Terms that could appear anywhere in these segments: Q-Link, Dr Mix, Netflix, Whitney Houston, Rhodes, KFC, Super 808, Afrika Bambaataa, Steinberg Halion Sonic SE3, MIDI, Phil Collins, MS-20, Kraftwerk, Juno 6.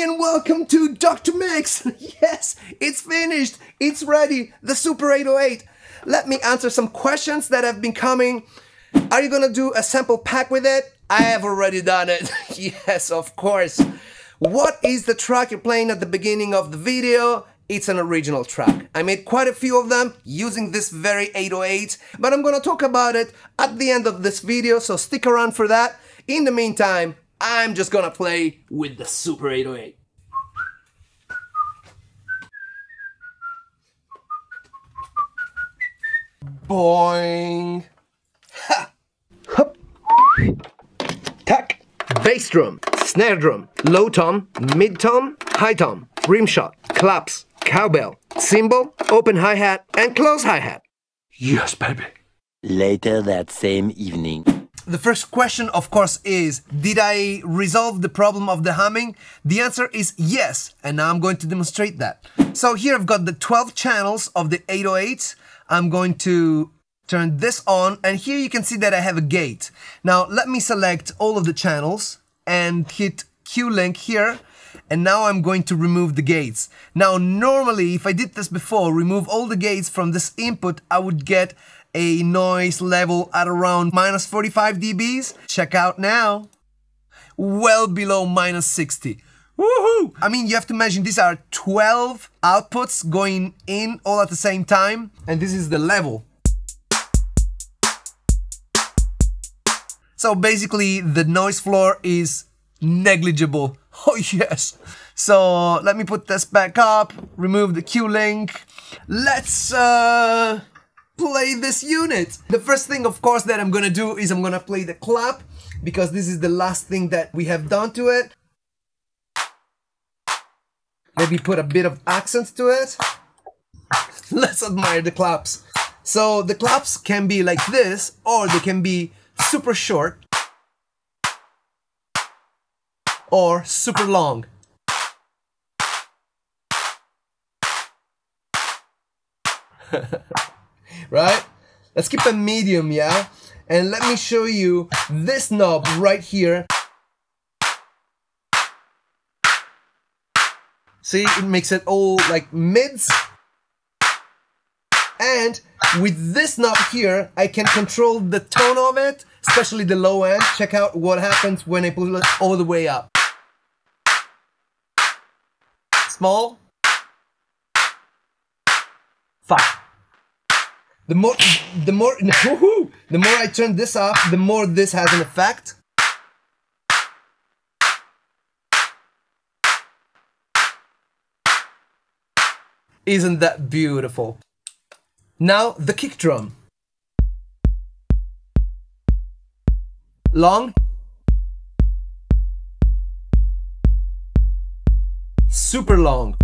and welcome to Dr. Mix! Yes, it's finished, it's ready, the Super 808. Let me answer some questions that have been coming. Are you gonna do a sample pack with it? I have already done it, yes, of course. What is the track you're playing at the beginning of the video? It's an original track. I made quite a few of them using this very 808, but I'm gonna talk about it at the end of this video, so stick around for that. In the meantime, I'm just gonna play with the Super 808. Boing! Ha! Hop! Tack! Bass drum, snare drum, low tom, mid tom, high tom, rim shot, claps, cowbell, cymbal, open hi-hat, and close hi-hat. Yes, baby! Later that same evening. The first question, of course, is, did I resolve the problem of the humming? The answer is yes, and now I'm going to demonstrate that. So here I've got the 12 channels of the 808. I'm going to turn this on, and here you can see that I have a gate. Now, let me select all of the channels and hit Q-Link here, and now I'm going to remove the gates. Now, normally, if I did this before, remove all the gates from this input, I would get a noise level at around minus 45 dBs. Check out now. Well below minus 60. Woohoo! I mean, you have to imagine these are 12 outputs going in all at the same time, and this is the level. So basically, the noise floor is negligible. Oh yes! So let me put this back up, remove the Q-Link. Let's play this unit. The first thing, of course, that I'm gonna do is I'm gonna play the clap, because this is the last thing that we have done to it. Maybe put a bit of accent to it. Let's admire the claps. So the claps can be like this, or they can be super short or super long. Right? Let's keep a medium, yeah? And let me show you this knob right here. See, it makes it all like mids. And with this knob here, I can control the tone of it, especially the low end. Check out what happens when I pull it all the way up. Small. Five. The more I turn this up, the more this has an effect. Isn't that beautiful? Now the kick drum. Long. Super long.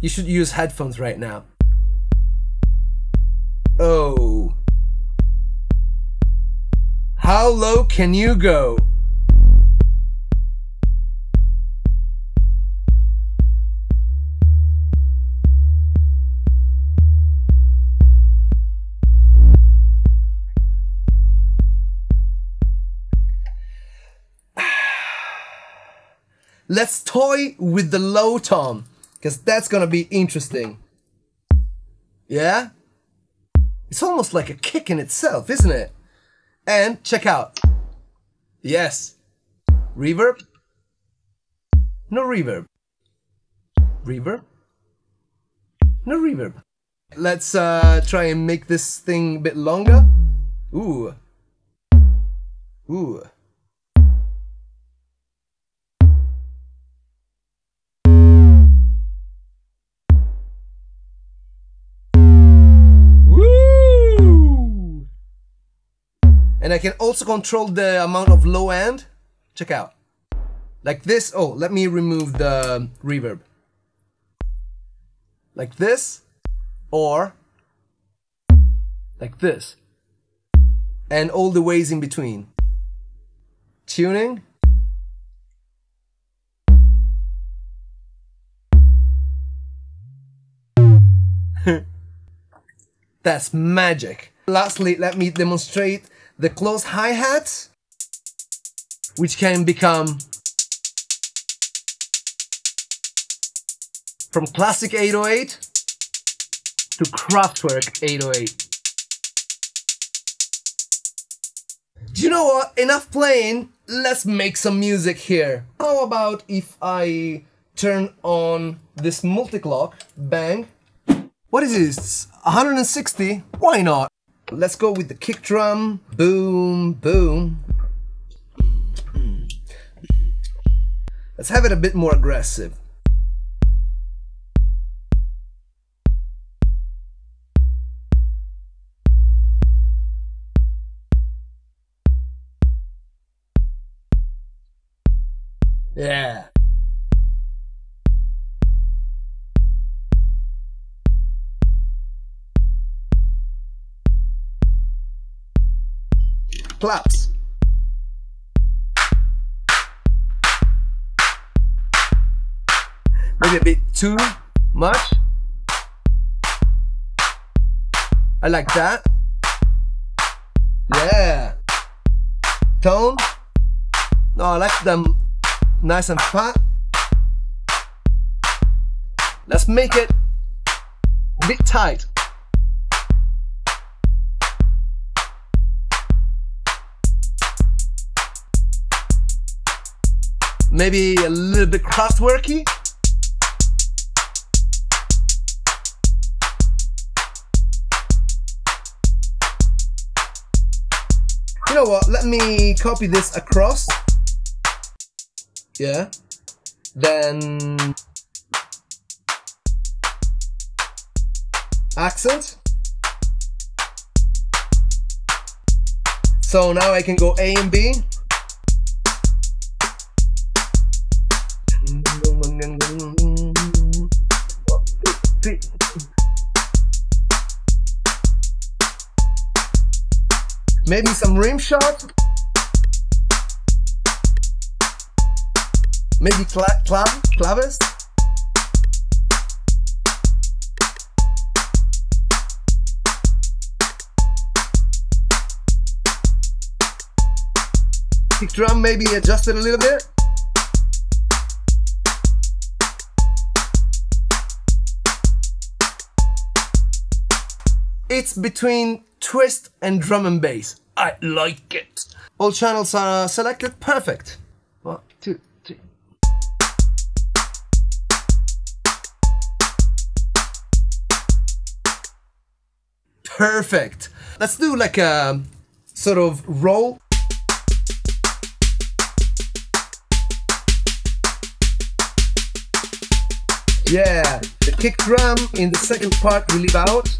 You should use headphones right now. Oh. How low can you go? Let's toy with the low tom, because that's gonna be interesting. Yeah? It's almost like a kick in itself, isn't it? And check out. Yes. Reverb. No reverb. Reverb. No reverb. Let's try and make this thing a bit longer. Ooh. Ooh. And I can also control the amount of low end. Check out. Like this. Oh, let me remove the reverb. Like this. Or like this. And all the ways in between. Tuning. That's magic. Lastly, let me demonstrate the closed hi-hats, which can become from classic 808 to Kraftwerk 808. Do you know what? Enough playing, let's make some music here. How about if I turn on this multi-clock, bang. What is this? 160? Why not? Let's go with the kick drum, boom, boom. Let's have it a bit more aggressive. Yeah. Claps. Maybe a bit too much. I like that. Yeah. Tone. No, I like them nice and fat. Let's make it a bit tight. Maybe a little bit Kraftwerky. You know what? Let me copy this across. Yeah, then accent. So now I can go A and B. Maybe some rim shot. Maybe clavis. Kick drum maybe adjusted a little bit. It's between twist and drum and bass. I like it. All channels are selected, perfect. 1, 2. Perfect. Let's do like a sort of roll. Yeah, the kick drum in the second part we leave out.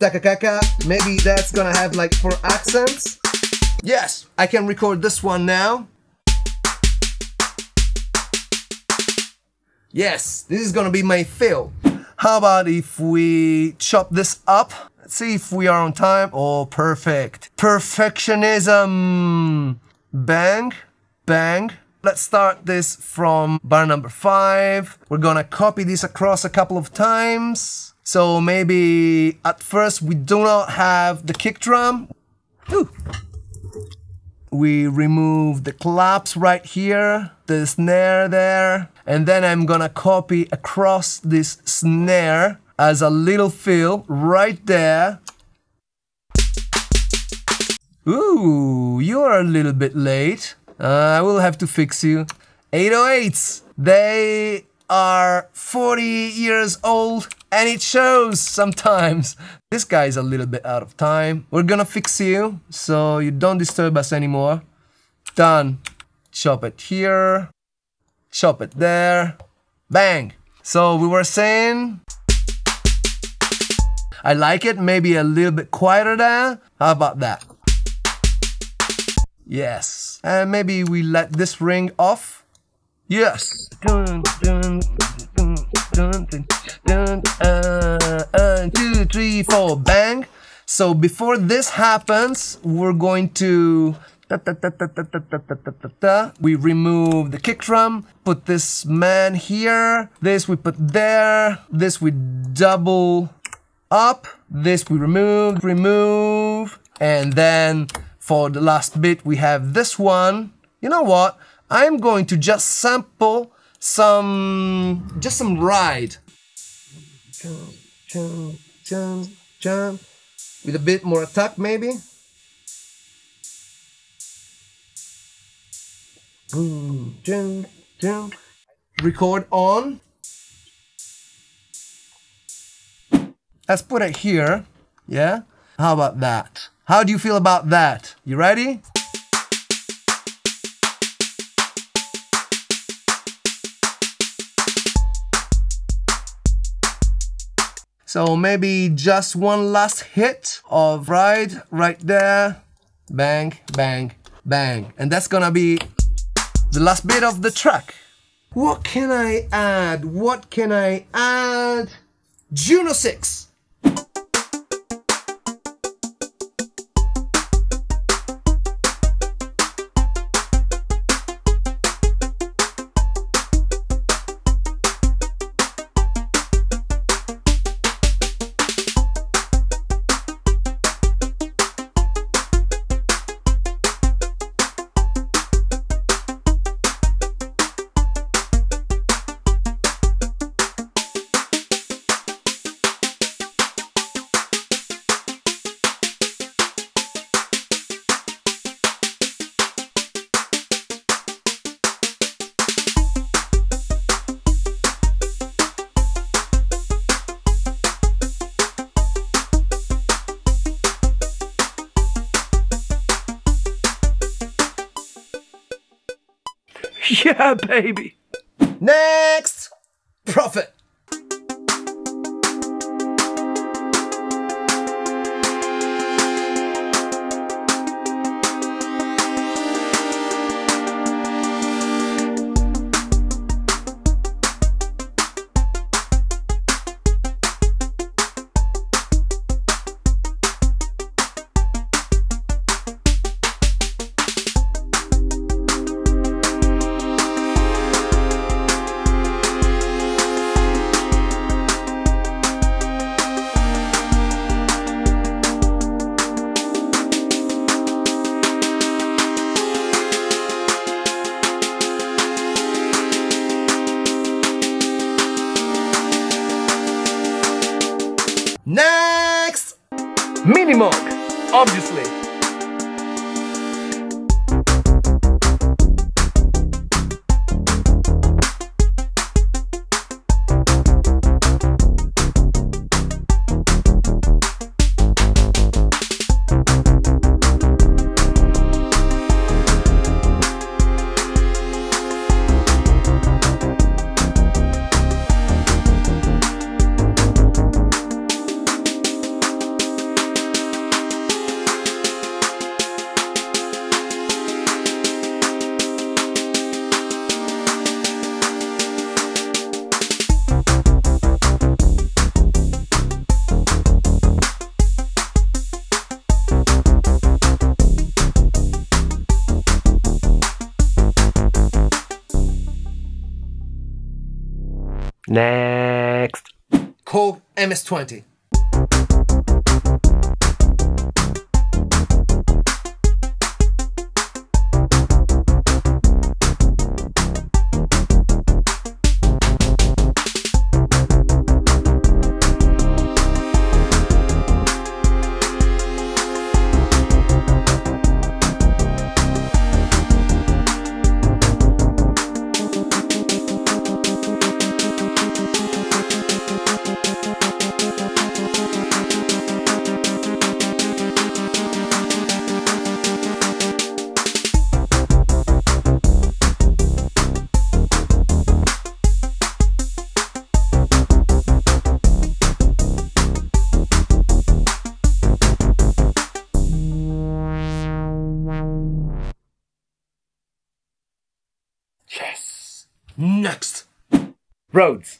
Taka-kaka, maybe that's gonna have like 4 accents. Yes, I can record this one now. Yes, this is gonna be my fill. How about if we chop this up? Let's see if we are on time. Oh, perfect. Perfectionism. Bang, bang. Let's start this from bar number 5. We're gonna copy this across a couple of times. So maybe at first we do not have the kick drum. Ooh. We remove the claps right here, the snare there, and then I'm gonna copy across this snare as a little fill right there. Ooh, you're a little bit late. I will have to fix you. 808s, they are 40 years old and it shows sometimes. This guy's a little bit out of time. We're gonna fix you so you don't disturb us anymore. Done. Chop it here. Chop it there. Bang. So we were saying, I like it, maybe a little bit quieter there. How about that? Yes. And maybe we let this ring off. Yes. Dun, dun, dun, dun, dun, dun, 1, 2, 3, 4, bang. So before this happens, we're going to We remove the kick drum, put this man here, this we put there, this we double up, this we remove, and then for the last bit we have this one. You know what? I'm going to just sample some ride. Jump, jump, jump, jump. With a bit more attack maybe. Boom, jump, jump. Record on. Let's put it here, yeah? How about that? How do you feel about that? You ready? So maybe just one last hit of ride right there. Bang, bang, bang. And that's gonna be the last bit of the track. What can I add? What can I add? Juno 6. Yeah, baby. Next, Prophet. Next! Minimum, obviously. Next. Cool, MS-20. Yes! Next! Rhodes.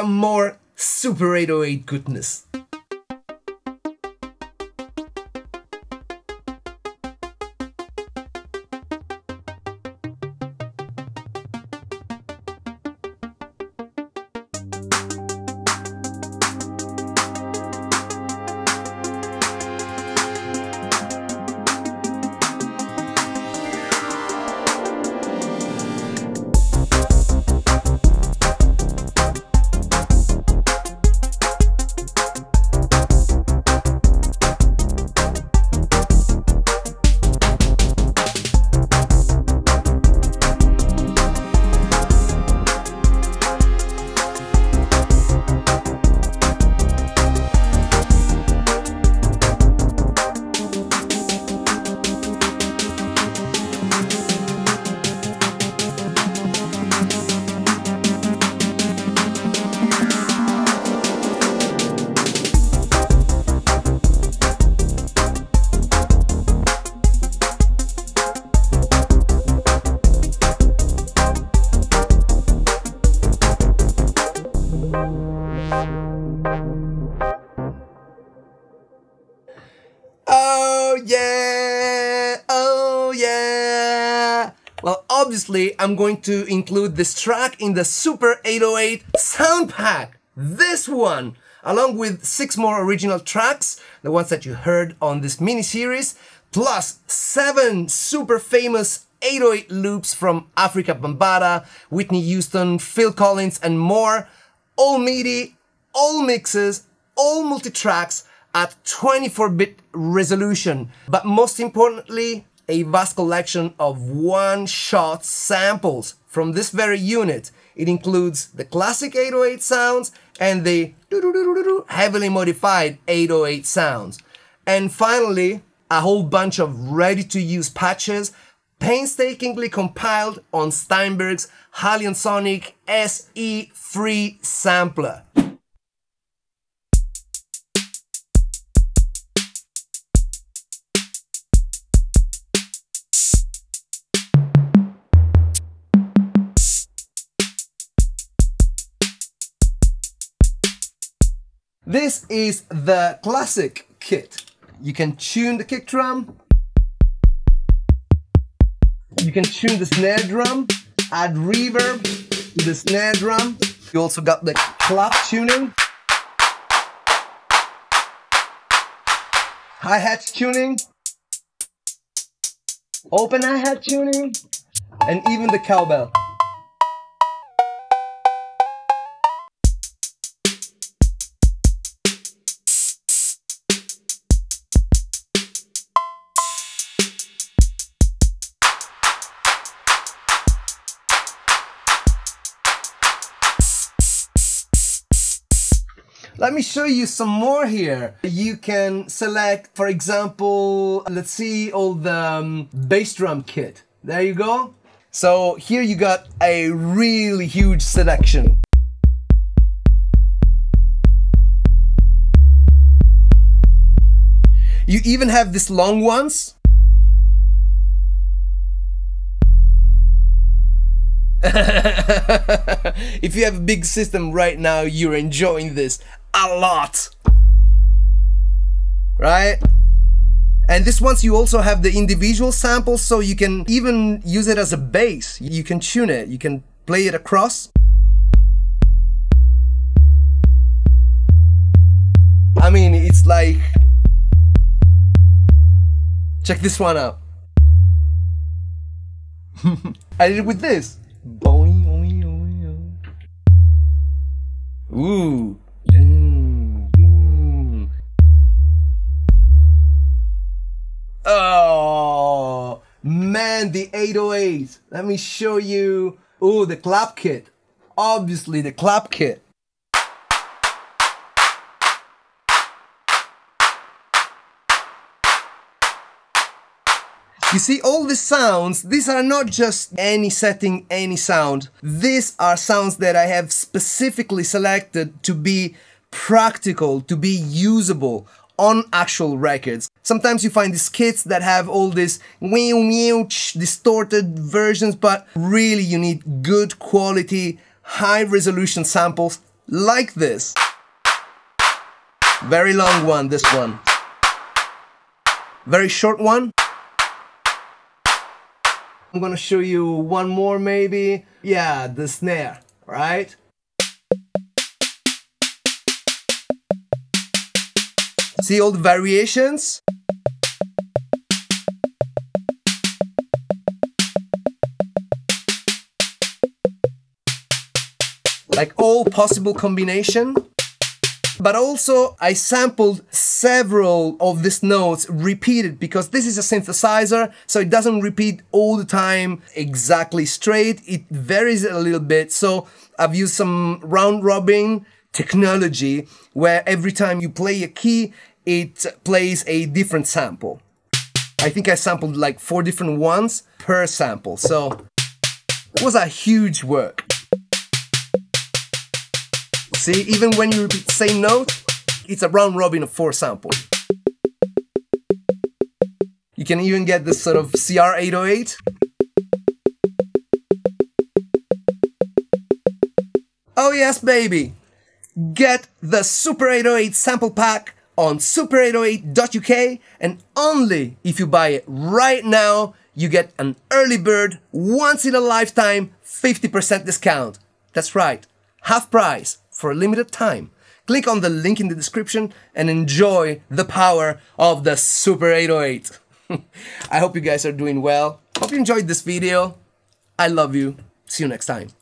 some more Super 808 goodness. Well, obviously, I'm going to include this track in the Super 808 sound pack, this one, along with 6 more original tracks, the ones that you heard on this mini-series, plus 7 super famous 808 loops from Afrika Bambaataa, Whitney Houston, Phil Collins, and more, all MIDI, all mixes, all multi-tracks at 24-bit resolution, but most importantly, a vast collection of one-shot samples from this very unit. It includes the classic 808 sounds and the heavily modified 808 sounds. And finally, a whole bunch of ready-to-use patches painstakingly compiled on Steinberg's Halion Sonic SE3 sampler. This is the classic kit. You can tune the kick drum, you can tune the snare drum, add reverb to the snare drum. You also got the clap tuning, hi-hat tuning, open hi-hat tuning, and even the cowbell. Let me show you some more here. You can select, for example, let's see, all the bass drum kit. There you go. So here you got a really huge selection. You even have these long ones. If you have a big system right now, you're enjoying this a lot, right? And this ones, you also have the individual samples, so you can even use it as a bass. You can tune it, you can play it across. I mean, it's like, check this one out. I did it with this. Boing, boing, boing, boing. Ooh. Mm, mm. Oh man, the 808. Let me show you. Ooh, the clap kit. Obviously, the clap kit. You see, all the sounds, these are not just any setting, any sound. These are sounds that I have specifically selected to be practical, to be usable on actual records. Sometimes you find these kits that have all these distorted versions, but really you need good quality, high resolution samples like this. Very long one, this one. Very short one. I'm gonna show you one more maybe. Yeah, the snare, right? See all the variations? Like all possible combination. But also I sampled several of these notes repeated because this is a synthesizer, so it doesn't repeat all the time exactly straight. It varies a little bit. So I've used some round robin technology where every time you play a key, it plays a different sample. I think I sampled like 4 different ones per sample. So it was a huge work. See, even when you repeat the same note, it's a round robin of 4 samples. You can even get this sort of Super 808. Oh yes, baby! Get the Super 808 sample pack on super808.uk, and only if you buy it right now, you get an early bird, once in a lifetime, 50% discount. That's right, half price. For a limited time. Click on the link in the description and enjoy the power of the Super 808. I hope you guys are doing well. Hope you enjoyed this video. I love you. See you next time.